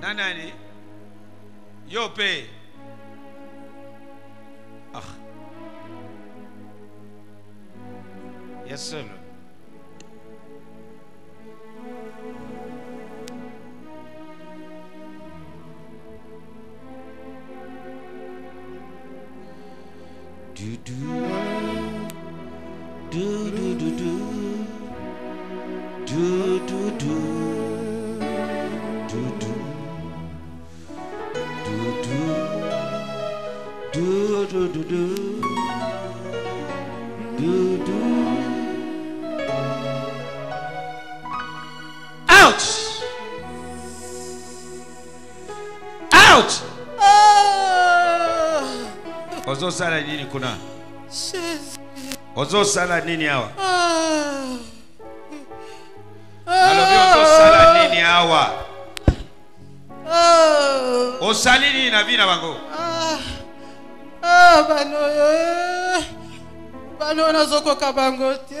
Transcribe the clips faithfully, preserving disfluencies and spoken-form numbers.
Nanani Yopé. Ah. Yes sir. Do do do do do do do do do. Do do do do do do. Out, out. Ozo sala nini kuna? Ozo sala nini hawa? Nalobi ozo sala nini hawa? Osali nini na vina bango? Ah, banoye, banoye nazoko kabangote.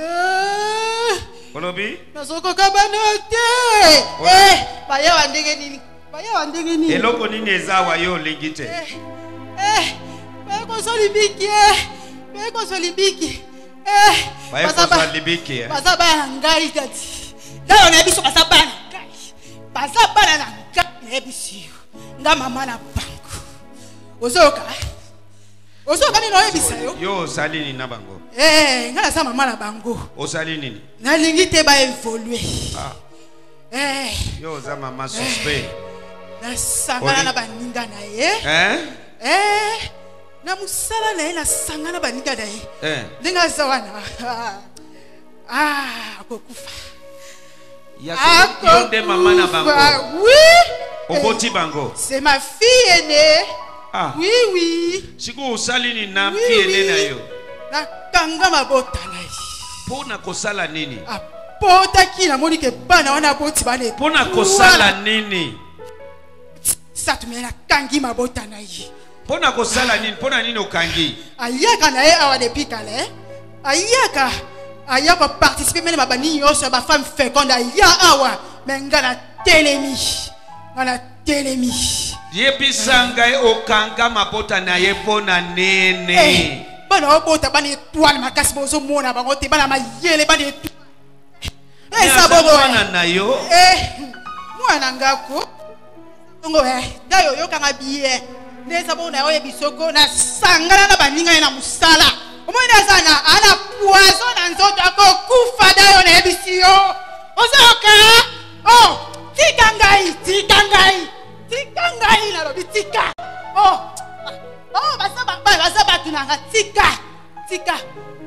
Konobi? Nazoko kabangote. Eh, baya wandege nini? Baya wandege nini? Eloko nini ezawa yo lingite? Eh, eh, baya konsolibiki eh, baya konsolibiki eh. Baya konsolibiki eh. Basa baya ngai dati. Dayo nebiso basa baya ngai. Basa baya ngai nebiso. Nda mama na bango. Ozoka. Osokani noye bisayo. Yo salini na bango. Eh, ngala sa mama na bango. O salini ni. Na lingite ba evoluer. Ah. Eh. Yo za mama suspect. Na sangana na baninga na ye. Eh? Eh. Na musala na ye na sangana baninga na ye. Eh. Linga zawana. Ah, akokufa. Ya yo de mama na bango. Oui. Oboti bango. C'est ma fille aînée. Ah. Oui, oui. Siku usalini na fie nena yo. Na kanga mabota na yi. Pona kosala nini? Apota kila moni ke bana wana boti bane. Pona kosala nini? Satumia na kangi mabota na yi. Pona kosala nini? Pona nini okangi? Ayaka na ye awane pika na ye. Ayaka. Ayaka participe mene mabani yosu ba femme féconde. Ayaka awa. Menga na telemi. Ngana telemi. Yebisangai okanga mabota na yepo na nene. Bana mabota bana etwala makasibozo mona bangote bana mayele bana etwala. Eh sabogo wana na yo. Eh mwana ngako. Ngo eh dayo yokanga biye. Ne sabogo na yo bisoko na sangana na baninga na musala. Omona sana ana poison na nzoto akokufa dayo na ebisiyo. Ozoka. Oh tikangai tikangai. Tika ngai na lobi tika. Oh. Oh basa ba basa ba tunanga tika. Tika.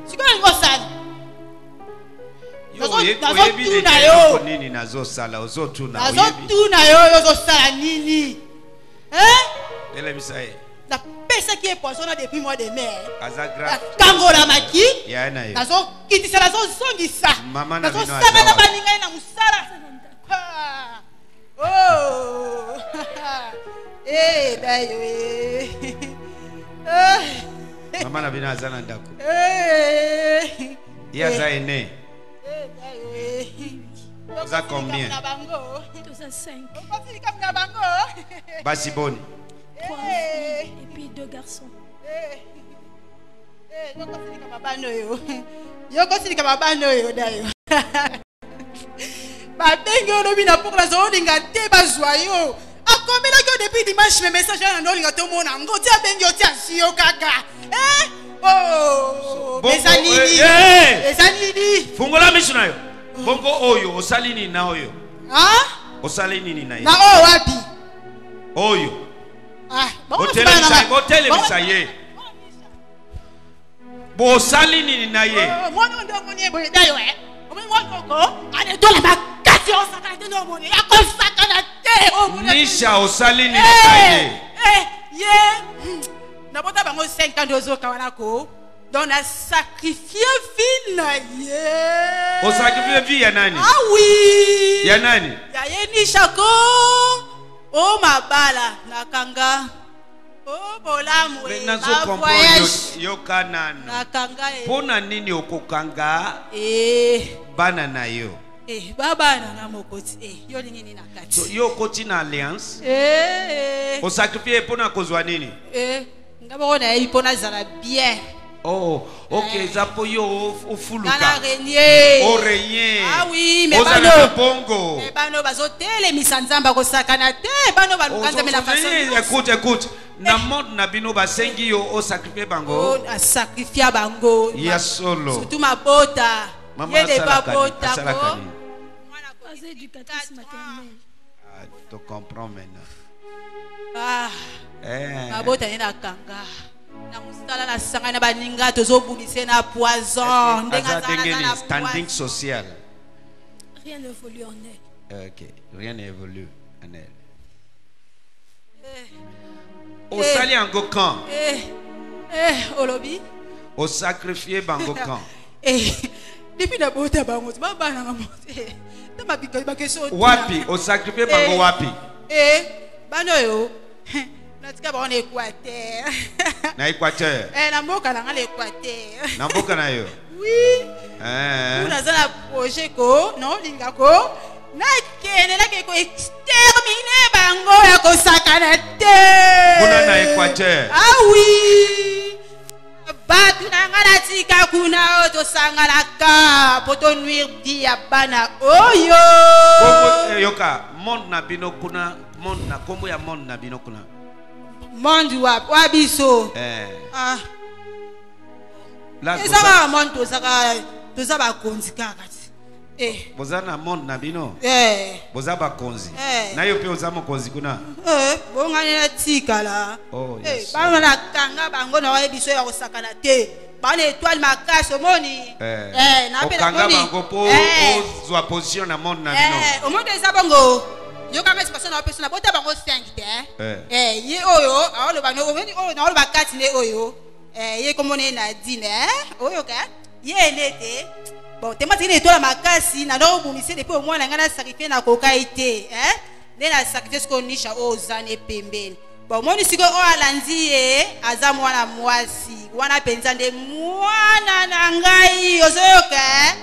Sikona ngosala. Yo yebi de yo nini nazo sala ozo tuna. Nazo tuna yo ozo sala nini. Hein? Ele bisaye. Na pesa qui est poisson depuis mois de mai. Azagra. Kangola maki. Ya na yo. Nazo kitisa nazo songisa. Mama na bino. Nazo sala na baninga na musala. Oh! Eh, dayo. Mama na bina zana ndako. Eh! Ya zaine. Eh, dayo. Oza combien? deux cent cinq. On continue comme na bango. Basiboni. trois et puis deux garçons. Eh. Eh, yo continue comme babano yo. Yo continue comme babano yo dayo. Ba bengo no bina pour la zone ngate ba joyeux. A combien que depuis dimanche mes messages na ndoli to mona ngoti a bengo ti a sio kaka. Eh oh besalini. Besalini. Fungola misuna yo. Bongo oyo osalini na oyo. Ah? Osalini ni na yo. Na o wapi? Oyo. Ah, bongo tele sai, bongo tele bisaye. Bo osalini ni na ye. Mo ndo ngoni e bo dayo eh. Omo ngoko ane dola ba Nisha osali ni kaye. Eh, ye. Na bota bango cinquante-deux kawana ko. Don a sacrifié vie na ye. O sacrifié vie ya nani? Ah oui. Ya nani? Ya ye nisha ko. O mabala na kanga. O bolamu e. Na zo kompo yo kanana. Na kanga e. Pona nini okokanga? Eh. Bana na yo. So yo koti na alliance. O sacrifice pour na kozwa nini? Oh, ok, zapo yo ofuluka. O renye. Ah oui, mais bano bongo. Mais bano bazotele misanzamba ko sakana te, bano balukanza me la façon. Écoute, écoute. Na monde na bino basengi yo o sacrifice bango. Oh, a sacrifier bango. Yes solo. Surtout ma bota. Maman a salakani. Ah, tu comprends maintenant. Ah. Eh. Ma bota ni na kanga. Standing social. Rien n'évolue en elle. Ok, rien n'évolue en elle. Au sali en Gokan. Eh, au lobby. Au sacrifié Bangokan. Eh, depuis la beauté Bangos, Baba n'a pas monté. Wapi, au sacrifié Bango Wapi. Eh, Banoyo. On est Équateur. Na Équateur. Eh, na mboka na l'Équateur. Na mboka na yo. Oui. Eh. On a un projet ko, non, lingako. Na kene na ko exterminer bango ya ko sakana te. Kuna na Équateur. Ah oui. Batu na ngala tika kuna oto sangala ka poto nuire di abana oyo. Yoka, monde na bino kuna, monde na kombo ya monde na bino kuna. Monde wap wabiso eh ah la ça va monde ça va ça va konzi kakati eh bozana monde na bino eh bozaba konzi na yo pe ozamo konzi kuna eh bonga na tikala oh eh ba na kanga bango na wabiso ya kosakana te ba na étoile makaso moni eh na pe na moni kanga bango po ozwa position na monde na bino eh au monde ça bango. Yo quand même personne n'a personne n'a bango cinq eh ye oyo a le bango o na o ba quatre ne oyo eh ye comme on est na dîner oyo ka ye n'était bon te matine toi la makasi na no bumise depuis au moins na ngana sacrifier na kokaité hein ne na sacrifier ce qu'on niche o zane pembeni bon moni siko o alandi e azamwa na mwasi wana penza de mwana na ngai oyo ka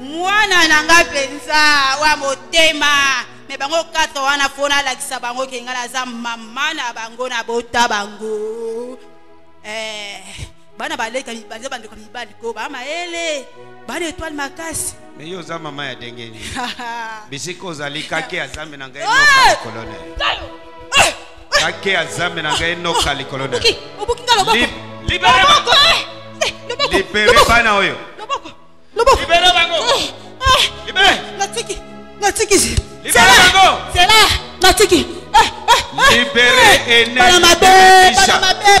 mwana na ngai penza wa motema. Mais bango kato wana fona la kisabango kengala za mama na bango na bota bango eh bana baleka baza bande ko baliko ba maele ba étoile makasi mais yo za mama ya dengeni bisiko za likake azame na ngai no colonel kake azame na ngai no colonel obukinga loboko libere bango libere bana oyo loboko loboko libere bango libere la tiki la tiki. C'est là, c'est là, la tiki. Libérez et ne pas ma belle, pas ma belle,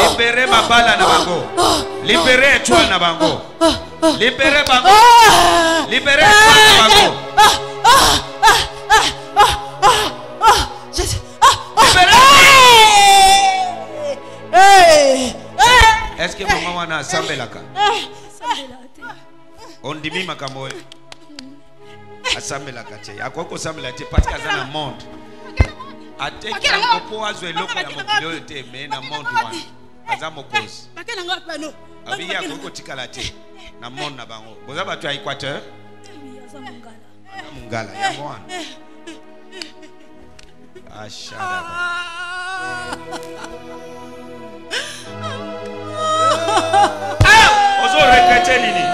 Libérez mabala na bango. Libérez étoile na bango. Libérez bango. Libérez étoile na bango. Ah, ah, ah, ah, ah, ah. Libérez. Hey. Est-ce que maman wana assemble la ka? On dit mi makambo. Assemble la ka te. Akoko assemble la te parce que dans le monde. Ateka kopo azwe loko ya mobile te mais na monde wana. Azamo cause. Bakela ngwa pano. Abi akoko tikala te. Na monde na bango. Boza batu ya Équateur. Mungala. Mungala ya mwana. Ashada. Ah! Ozo regretter nini?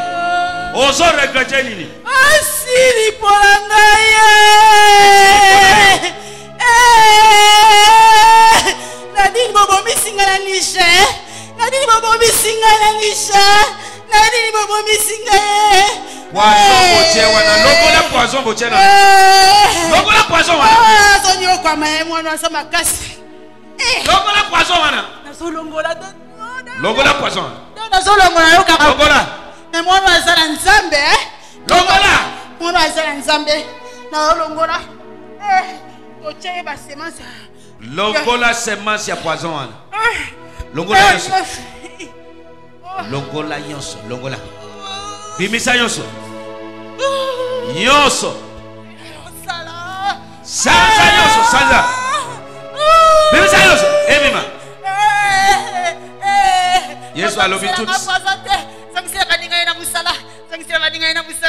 Ozo regretter nini? Ah si ni polanga ye. Eh! Nadini bobo misinga na nisha. Nadini bobo misinga na nisha. Nadini bobo misinga ye. Poison boche wana logo na poison boche na. Logo na poison wana. Ah, sonyo kwa maemwa na sama kasi. Eh! Logo na poison wana. Na solongo la. Logo la poison. Logo la. Mais moi, je suis en Zambé. Longola. Moi, je suis en Zambé. Longola. Longola, semence, il y a poison. Longola, Longola, Yonso. Longola. Bimisa Yonso. Yonso. Sansa Yonso. Sansa. Bimisa Yonso. Eh, Mima. Yesu alobi tout.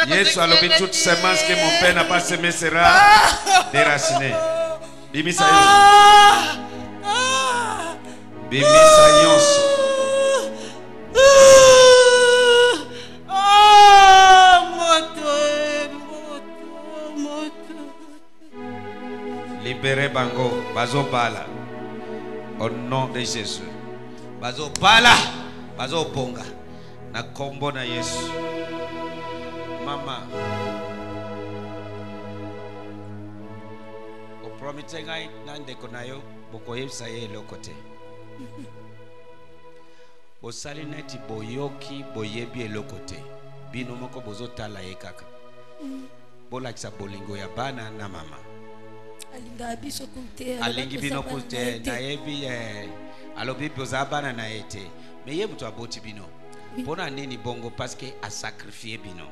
Yesu alobi toute semence que mon père n'a pas semée sera déracinée. Bimisa Yonso. Bimisa Yonso. Libérez Bango, Bazo Bala, au nom de Jésus. Bazo Bala, Bazo Bonga, na kombo na Yesu. Mama, au premier temps, nande konayo, bokoyev sa ye lokote. Bosalineti boyoki boyebi lokote. Binomoko bozo tala ekaka. Bola kisa bolingo ya bana na mama. Alingi bino kute na ebi eh alobi bozabana na ete meye buto aboti bino bona nini bongo parce que a sacrifier bino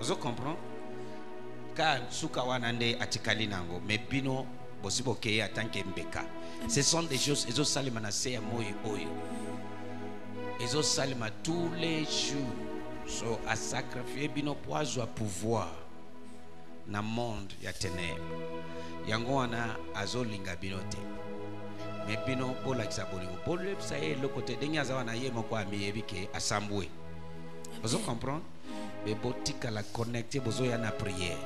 vous comprenez ka suka wana nde atikali nango me bino bosibo ke atanke mbeka ce sont des choses ezo salima na se moyo oyo ezo salima tous les jours so a sacrifier bino poizo a pouvoir na monde ya ténèbres. Yangoana azolinga binote. Mais bino pola kisabolingo. Pole sa ye lokote denya zawana ye moko amiyebike asambwe. Vous comprenez? Mais botika la connecter bozo ya na prière.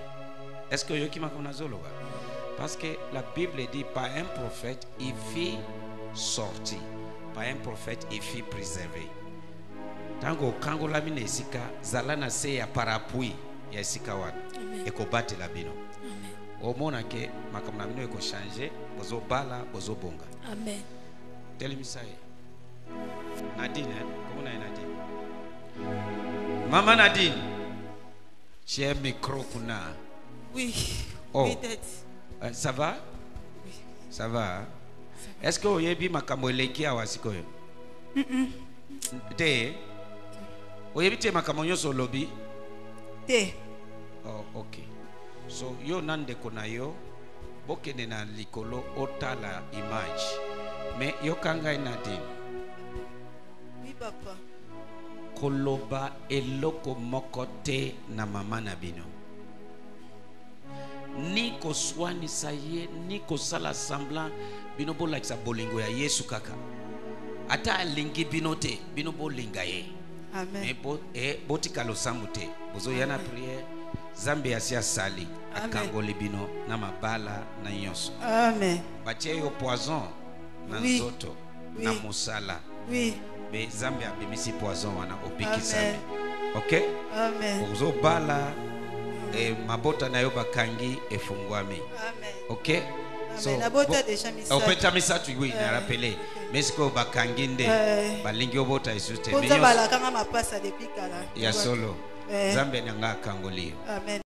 Est-ce que yoki makona zoloba? Parce que la Bible dit par un prophète il fit sortir. Par un prophète il fit préserver. Tango kango la mine esika zalana se ya parapui ya esika wan. Ekobate la bino. Au moment que ma commune est changée, bozo bala, bozo bonga. Amen. Tel message. Nadine, comment on a Nadine? Maman Nadine, j'ai un micro qu'on a. Oui. Oh. Oui, euh, ça va? Oui. Ça va. Hein? va. Est-ce que vous avez vu ma camoleki à Wasiko? Hum hum. Té. Vous avez vu ma camoleki au lobby? Té. Oh, ok. So yo nande konayo bokene na likolo otala image mais yo kanga inadi oui papa koloba eloko mokote na mama na bino ni ko swani saye ni ko sala semblant bino bola kisa bolingo ya Yesu kaka ata lingi binote bino bolinga ye amen e bo e botika lo samute bozo yana prière Zambi asia sali akango libino na mabala na nyonso. Amen. Batie yo poison na oui. Zoto oui. Na musala. Oui. Be Zambi abimisi poison wana opiki sami. OK? Amen. Uzo bala e mabota na yo bakangi efungwami. Amen. OK? Amen. So na bota deja misatu. Opeta misatu oui na rappeler. Mesko bakangi nde balingi obota isute. Boza bala kanga mapasa de pikala. Ya solo. Zambe nanga kangolio. Amen.